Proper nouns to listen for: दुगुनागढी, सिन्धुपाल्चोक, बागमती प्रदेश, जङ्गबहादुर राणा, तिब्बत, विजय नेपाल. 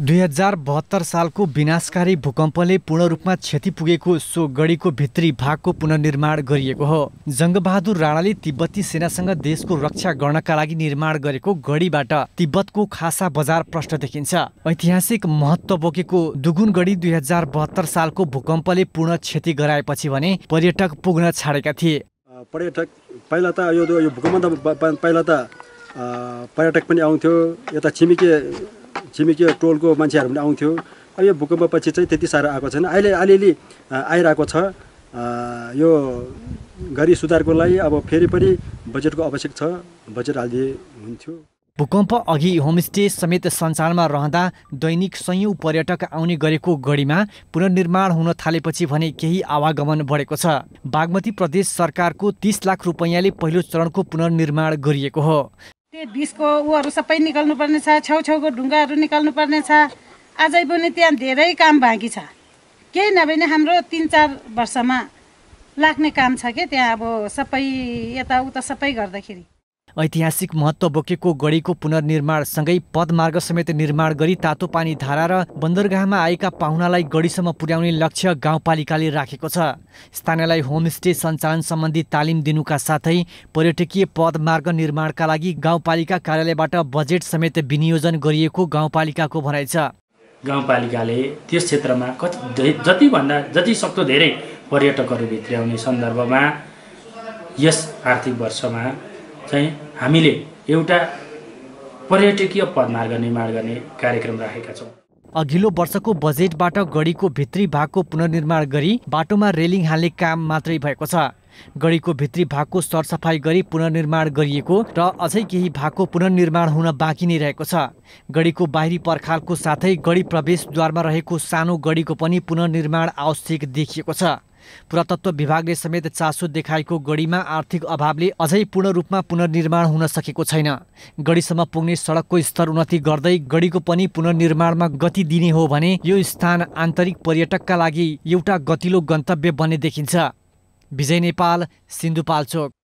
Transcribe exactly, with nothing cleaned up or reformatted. दुई हजार बहत्तर साल को विनाशकारी भूकंपले पूर्ण रूप में क्षति पुगेको सो गढी को भित्री भाग को पुनर्निर्माण गरिएको हो। जङ्गबहादुर राणाले तिब्बती सेनासँग देश को रक्षा करना का लागि निर्माण गरेको गढीबाट तिब्बत को खासा बजार प्रश्न देखिन्छ। ऐतिहासिक महत्व बोकेको दुगुनागढी दुई हजार बहत्तर साल को भूकंपले पूर्ण क्षति गराएपछि भने पर्यटक पुग्न छाडेका थिए। पर्यटक पहिला त यो भूकम्प पहिला त पर्यटक पनि आउँथ्यो, यता छिमेकी छिमेकी टोल को मान्छेहरु पनि आउँथ्यो। अब यो भूकम्प पछि चाहिँ त्यति साह्रो आएको छैन, अहिले अलिअलि आइरहेको छ। यो गरी सुधारको लागि अब फेरि पनि बजेटको आवश्यक छ, बजेट हाल्दिए हुन्थ्यो। भूकम्प अघि होमस्टे समेत सञ्चालनमा रहँदा दैनिक सयौं पर्यटक आउने गरेको गढीमा पुनर्निर्माण हुन थालेपछि भने केही आवागमन बढेको छ। बागमती प्रदेश सरकारको तीस लाख रुपैयाँले पहिलो चरणको पुनर्निर्माण गरिएको हो। त्यो बीचको उहरू सबै निकाल्नु पर्ने छ, छौछौको ढुङ्गाहरू निकाल्नु पर्ने छ। अझै पनि त्यहाँ धेरै काम बाँकी छ, केही नभए नि हाम्रो तीन चार वर्षमा लाग्ने काम छ के त्यहाँ अब सबै यताउता सबै गर्दाखेरि। ऐतिहासिक महत्व बोकेको गढीको पुनर्निर्माण सँगै पदमार्ग समेत निर्माण गरी तातो पानी धारा र बन्दरगाहमा आएका पाहुनालाई गढीसम्म पुर्याउने लक्ष्य गाउँपालिकाले राखेको छ। स्थानीयलाई होमस्टे सञ्चालन सम्बन्धी तालिम दिनुका साथै पर्यटकीय पदमार्ग निर्माणका लागि गाउँपालिका कार्यालयबाट बजेट समेत विनियोजन गरिएको गाउँपालिकाको भनाइ छ। गाउँपालिकाले त्यस क्षेत्रमा जति भन्दा जति सक्दो धेरै पर्यटकहरू भित्राउने सन्दर्भमा यस आर्थिक वर्षमा चाहिँ हामीले एउटा पर्यटकीय पदमार्ग निर्माण गर्ने कार्यक्रम राखेका छौं। अघिल्लो वर्षको बजेटबाट गढीको भित्री भागको पुनर्निर्माण गरी बाटोमा रेलिङ हाल्ने काम मात्रै भएको छ। गढीको भित्री भागको सरसफाई गरी पुनर्निर्माण गरिएको र अझै केही भागको पुनर्निर्माण हुन बाँकी नै रहेको छ। गढीको बाहिरी पर्खालको साथै गढी प्रवेशद्वारमा रहेको सानो गढीको पनि पुनर्निर्माण आवश्यक देखिएको छ। पुरातत्व विभागले समेत चासो देखाएको गढीमा आर्थिक अभावले अझै पूर्ण रूपमा पुनर्निर्माण हुन सकेको छैन। गढीसम्म पुग्ने सडकको स्तर उन्नति गर्दै गढीको पनि पुनर्निर्माणमा गति दिने हो भने यो स्थान आन्तरिक पर्यटकका लागि एउटा गतिलो गन्तव्य बन्ने देखिन्छ। विजय नेपाल, सिन्धुपाल्चोक।